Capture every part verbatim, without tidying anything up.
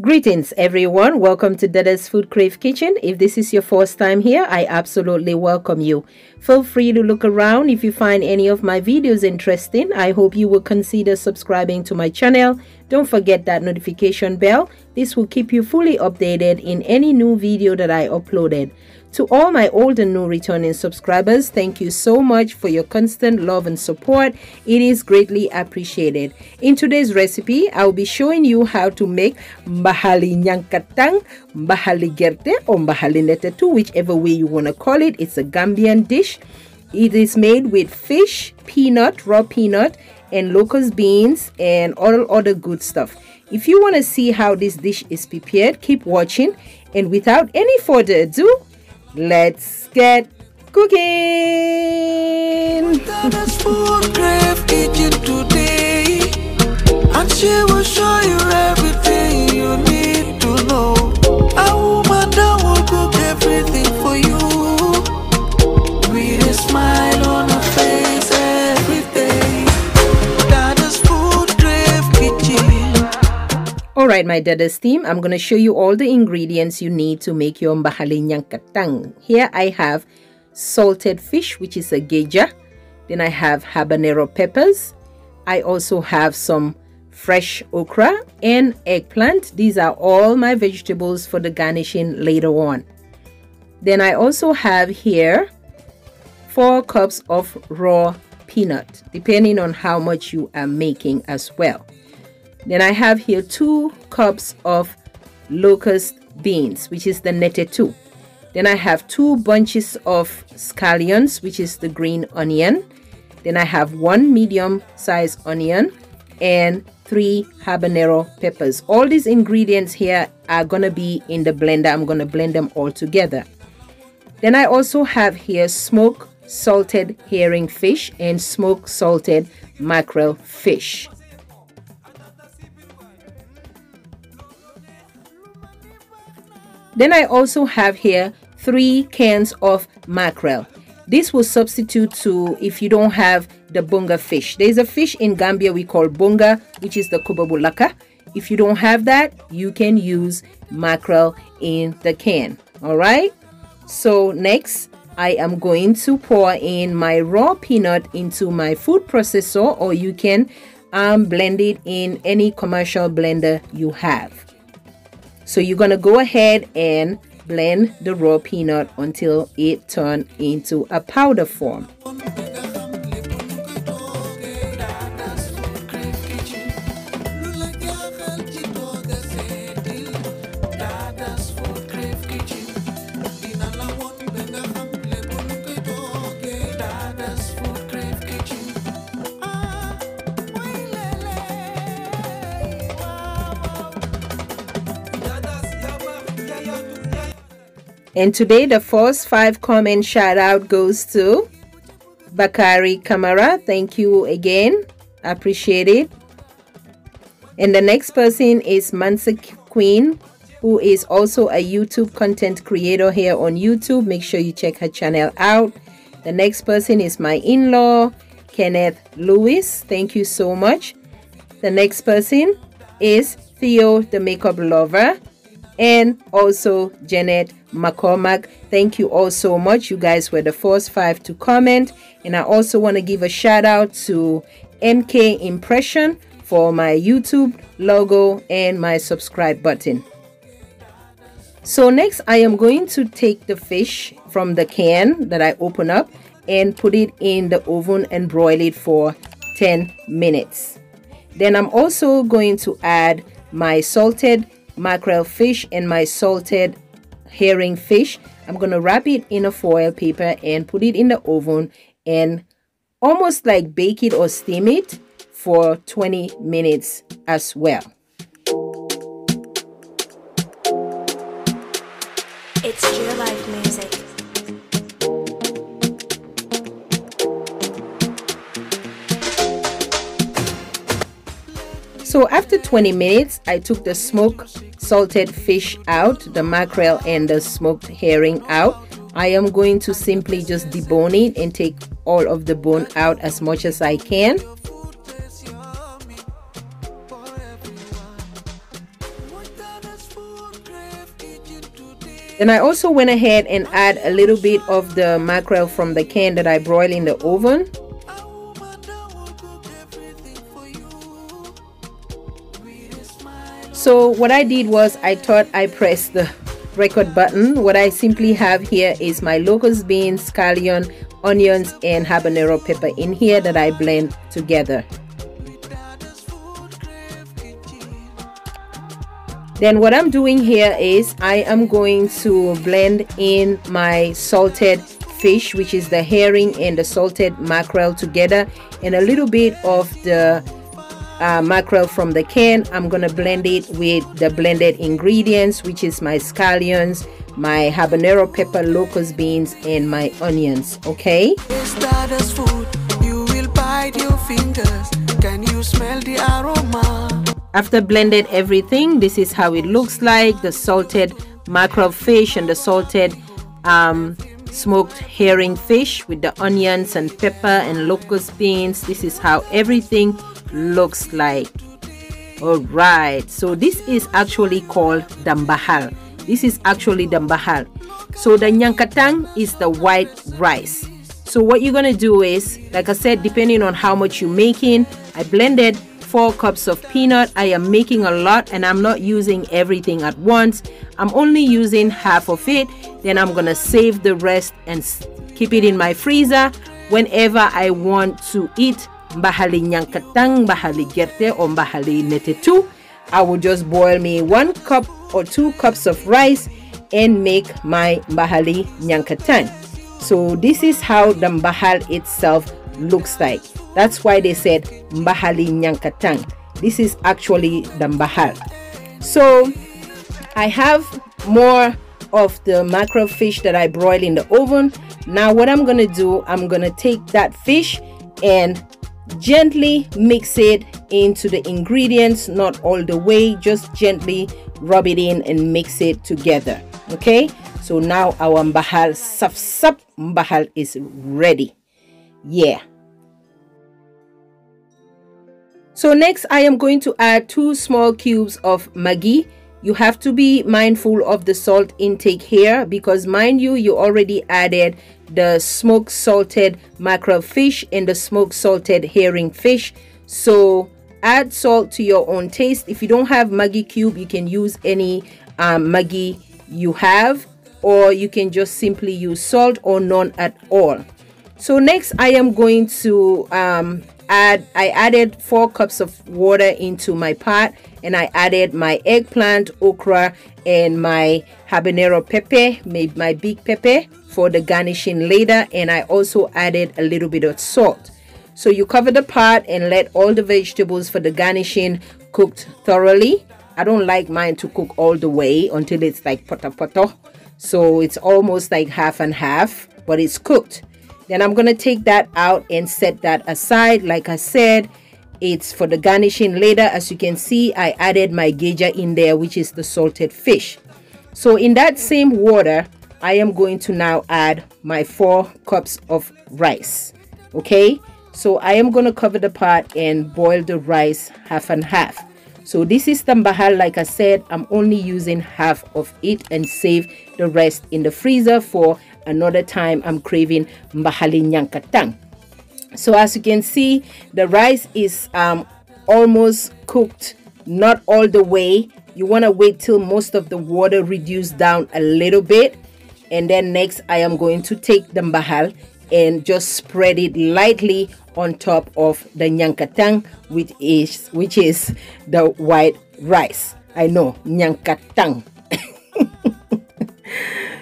Greetings everyone, welcome to Dada's Food Crave Kitchen. If this is your first time here, I absolutely welcome you. Feel free to look around. If you find any of my videos interesting, I hope you will consider subscribing to my channel. Don't forget that notification bell. This will keep you fully updated in any new video that I uploaded. To all my old and new returning subscribers, thank you so much for your constant love and support. It is greatly appreciated. In today's recipe, I'll be showing you how to make Mbahali Nyankatang, Mbahali Gerte, or Mbahali Nettehtu, whichever way you want to call it. It's a Gambian dish. It is made with fish, peanut, raw peanut, and locust beans, and all other good stuff. If you want to see how this dish is prepared, keep watching. And without any further ado, let's get cooking. Dada's Food Crave Kitchen today, and she will show you everything you need to know. A woman that will cook everything for you, with a smile on her face every day. Dada's Food Crave Kitchen. Alright my Dada's team, I'm going to show you all the ingredients you need to make your Mbahali Nyankatang. Here I have salted fish, which is a geja. Then I have habanero peppers. I also have some fresh okra and eggplant. These are all my vegetables for the garnishing later on. Then I also have here four cups of raw peanut, depending on how much you are making as well. Then I have here two cups of locust beans, which is the Nettehtu. Then I have two bunches of scallions, which is the green onion. Then I have one medium-sized onion and three habanero peppers. All these ingredients here are going to be in the blender. I'm going to blend them all together. Then I also have here smoked salted herring fish and smoked salted mackerel fish. Then I also have here three cans of mackerel. This will substitute to if you don't have the bonga fish. There's a fish in Gambia we call bonga, which is the Kobobulaka. If you don't have that, you can use mackerel in the can. All right. So next, I am going to pour in my raw peanut into my food processor, or you can um, blend it in any commercial blender you have. So you're going to go ahead and blend the raw peanut until it turns into a powder form. And today, the first five comment shout out goes to Bakari Kamara. Thank you again. Appreciate it. And the next person is Mansa Queen, who is also a YouTube content creator here on YouTube. Make sure you check her channel out. The next person is my in-law, Kenneth Lewis. Thank you so much. The next person is Theo, the makeup lover. And also Janet Macomac. Thank you all so much. You guys were the first five to comment. And I also want to give a shout out to M K Impressions for my YouTube logo and my subscribe button. So next I am going to take the fish from the can that I open up and put it in the oven and broil it for ten minutes. Then I'm also going to add my salted mackerel fish and my salted herring fish. I'm gonna wrap it in a foil paper and put it in the oven and almost like bake it or steam it for twenty minutes as well. It's your life music. So after twenty minutes, I took the smoked salted fish out, the mackerel and the smoked herring out. I am going to simply just debone it and take all of the bone out as much as I can. Then I also went ahead and add a little bit of the mackerel from the can that I broiled in the oven. So what I did was I thought I pressed the record button. What I simply have here is my locust beans, scallion, onions and habanero pepper in here that I blend together. Then what I'm doing here is I am going to blend in my salted fish, which is the herring and the salted mackerel together, and a little bit of the Uh, mackerel from the can. I'm gonna blend it with the blended ingredients, which is my scallions, my habanero pepper, locust beans and my onions. Okay, it's Dada's food. You will bite your fingers. Can you smell the aroma? After blended everything, this is how it looks like: the salted mackerel fish and the salted um smoked herring fish with the onions and pepper and locust beans. This is how everything looks like. All right, so this is actually called Dambahal. This is actually Dambahal. So the Nyankatang is the white rice. So what you're gonna do is, like I said, depending on how much you're making, I blended four cups of peanut. I am making a lot and I'm not using everything at once. I'm only using half of it. Then I'm gonna save the rest and keep it in my freezer whenever I want to eat Mbahali Nyankatang, Mbahali Gerte or Mbahali Nettehtu. I will just boil me one cup or two cups of rice and make my Mbahali Nyankatang. So this is how the Mbahal itself looks like. That's why they said Mbahali Nyankatang. This is actually the Mbahal. So I have more of the mackerel fish that I broiled in the oven. Now what I'm gonna do, I'm gonna take that fish and gently mix it into the ingredients, not all the way, just gently rub it in and mix it together. Okay, so now our Mbahal sub sub Mbahal is ready. Yeah, so next I am going to add two small cubes of Maggi. You have to be mindful of the salt intake here, because mind you, you already added the smoked salted mackerel fish and the smoked salted herring fish. So add salt to your own taste. If you don't have Maggi cube, you can use any um, Maggi you have, or you can just simply use salt or none at all. So next I am going to um, add, I added four cups of water into my pot, and I added my eggplant, okra and my habanero pepper, my big pepper for the garnishing later, and I also added a little bit of salt. So you cover the pot and let all the vegetables for the garnishing cooked thoroughly. I don't like mine to cook all the way until it's like poto poto, so it's almost like half and half, but it's cooked. Then I'm gonna take that out and set that aside. Like I said, it's for the garnishing later. As you can see, I added my geja in there, which is the salted fish. So in that same water, I am going to now add my four cups of rice. Okay, so I am going to cover the pot and boil the rice half and half. So this is the Mbahal. Like I said, I'm only using half of it and save the rest in the freezer for another time I'm craving Mbahali Nyankatang. So as you can see, the rice is um, almost cooked, not all the way. You want to wait till most of the water reduces down a little bit. And then next, I am going to take the Mbahal and just spread it lightly on top of the Nyankatang, which is, which is the white rice. I know, Nyankatang.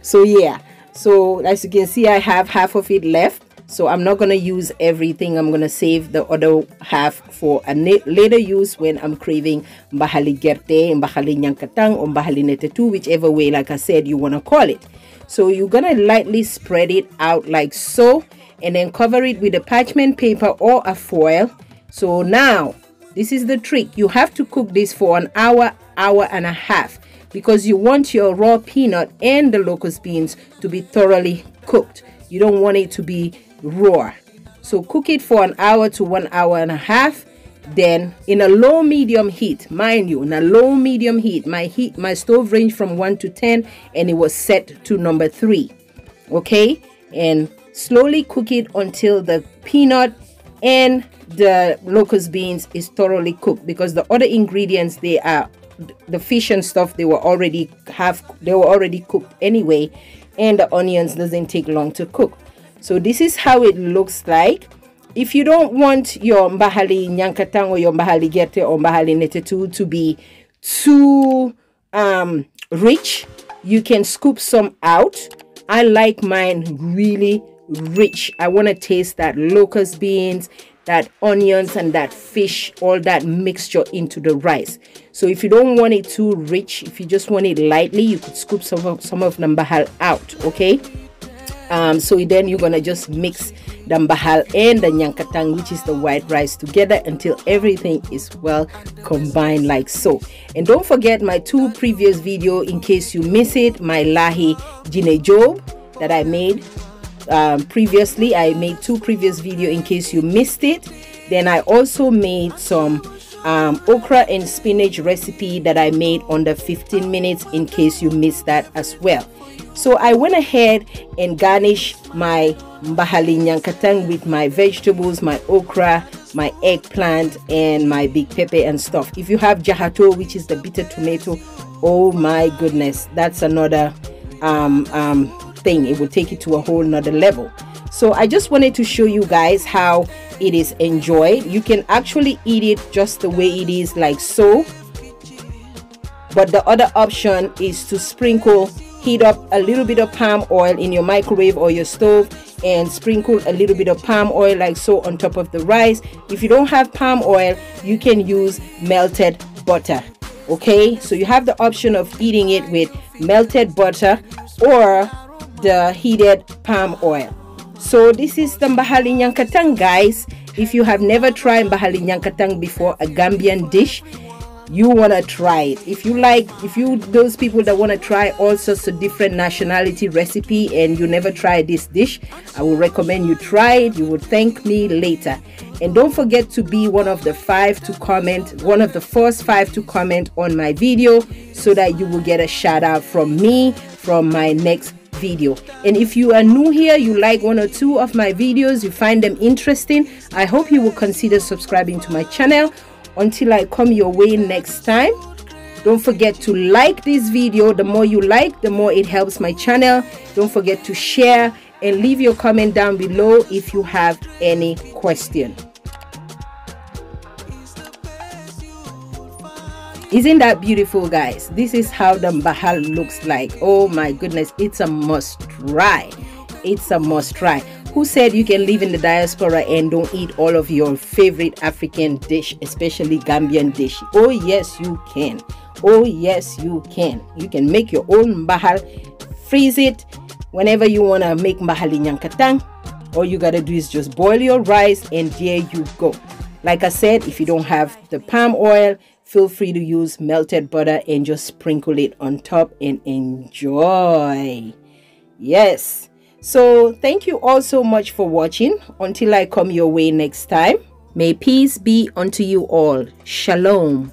So yeah, so as you can see, I have half of it left. So I'm not going to use everything. I'm going to save the other half for a later use when I'm craving Mbahali Gerte, Mbahali Nyankatang or Mbahali Nettehtu, whichever way, like I said, you want to call it. So you're going to lightly spread it out like so, and then cover it with a parchment paper or a foil. So now this is the trick. You have to cook this for an hour, hour and a half, because you want your raw peanut and the locust beans to be thoroughly cooked. You don't want it to be raw. So cook it for an hour to one hour and a half, Then in a low medium heat, mind you, in a low medium heat, my heat, my stove ranged from one to ten, and it was set to number three. Okay, and slowly cook it until the peanut and the locust beans is thoroughly cooked, because the other ingredients, they are the fish and stuff, they were already half they were already cooked anyway, and the onions doesn't take long to cook. So this is how it looks like. If you don't want your Mbahali Nyankatang or your Mbahali Gerte or Mbahali Nettehtu to be too um, rich, you can scoop some out. I like mine really rich. I want to taste that locust beans, that onions, and that fish, all that mixture into the rice. So if you don't want it too rich, if you just want it lightly, you could scoop some of some of Dambahal out. Okay, um so then you're gonna just mix Dambahal and the Nyankatang, which is the white rice, together until everything is well combined like so. And don't forget my two previous video, in case you miss it, my lahi jine job that I made um previously. I made two previous video in case you missed it. Then I also made some um okra and spinach recipe that I made under fifteen minutes, in case you missed that as well. So I went ahead and garnished my Mbahali Nyankatang with my vegetables, my okra, my eggplant, and my big pepper and stuff. If you have Jahato, which is the bitter tomato, oh my goodness, that's another um um thing. It will take it to a whole nother level. So I just wanted to show you guys how it is enjoyed. You can actually eat it just the way it is, like so, but the other option is to sprinkle, heat up a little bit of palm oil in your microwave or your stove, and sprinkle a little bit of palm oil like so on top of the rice. If you don't have palm oil, you can use melted butter. Okay, so you have the option of eating it with melted butter or the heated palm oil. So this is the Mbahali Nyankatang, guys. If you have never tried Mbahali Nyankatang before, a Gambian dish, you want to try it. If you like, if you those people that want to try all sorts of different nationality recipe and you never try this dish, I will recommend you try it. You will thank me later. And don't forget to be one of the five to comment, one of the first five to comment on my video, so that you will get a shout out from me from my next video. And if you are new here, you like one or two of my videos, you find them interesting, I hope you will consider subscribing to my channel. Until I come your way next time, don't forget to like this video. The more you like, the more it helps my channel. Don't forget to share and leave your comment down below if you have any question. Isn't that beautiful, guys? This is how the Mbahal looks like. Oh my goodness, it's a must try. It's a must try. Who said you can live in the diaspora and don't eat all of your favorite African dish, especially Gambian dish? Oh yes, you can. Oh yes, you can. You can make your own Mbahal, freeze it whenever you want to make Mbahali Nyankatang. All you gotta do is just boil your rice, and there you go. Like I said, if you don't have the palm oil, feel free to use melted butter and just sprinkle it on top and enjoy. Yes. So thank you all so much for watching. Until I come your way next time, may peace be unto you all. Shalom.